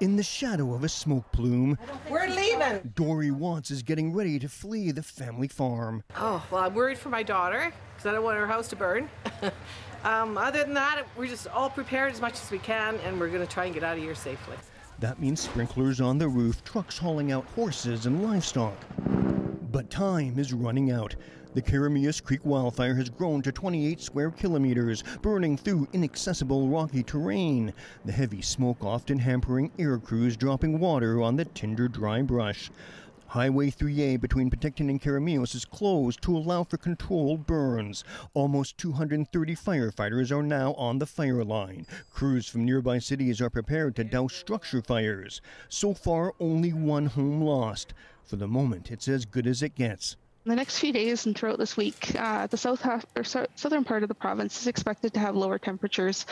In the shadow of a smoke plume, we're leaving. Dory Watts is getting ready to flee the family farm. Oh, well, I'm worried for my daughter because I don't want her house to burn. Other than that, we're just all prepared as much as we can, and we're going to try and get out of here safely. That means sprinklers on the roof, trucks hauling out horses and livestock. But time is running out. The Keremeos Creek wildfire has grown to 28 square kilometers, burning through inaccessible rocky terrain, the heavy smoke often hampering air crews dropping water on the tinder dry brush. Highway 3A between Penticton and Keremeos is closed to allow for controlled burns. Almost 230 firefighters are now on the fire line. Crews from nearby cities are prepared to douse structure fires. So far, only one home lost. For the moment, it's as good as it gets. In the next few days and throughout this week, the southern part of the province is expected to have lower temperatures,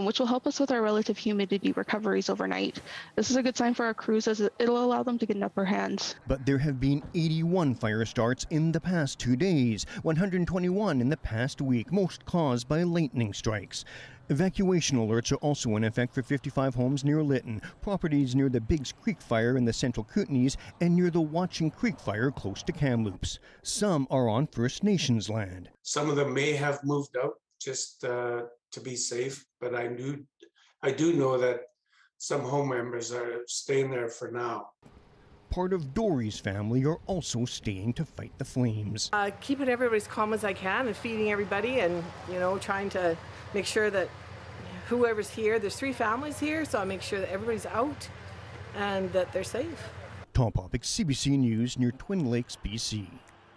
which will help us with our relative humidity recoveries overnight. This is a good sign for our crews as it'll allow them to get an upper hand. But there have been 81 fire starts in the past 2 days, 121 in the past week, most caused by lightning strikes. Evacuation alerts are also in effect for 55 homes near Lytton, properties near the Biggs Creek Fire in the central Kootenays, and near the Watching Creek Fire close to Kamloops. Some are on First Nations land. Some of them may have moved out just to be safe, but I do know that some home members are staying there for now. Part of Dory's family are also staying to fight the flames. Keeping everybody as calm as I can and feeding everybody and, you know, trying to make sure that whoever's here, there's 3 families here, so I make sure that everybody's out and that they're safe. Tom Popik, CBC News, near Twin Lakes, B.C.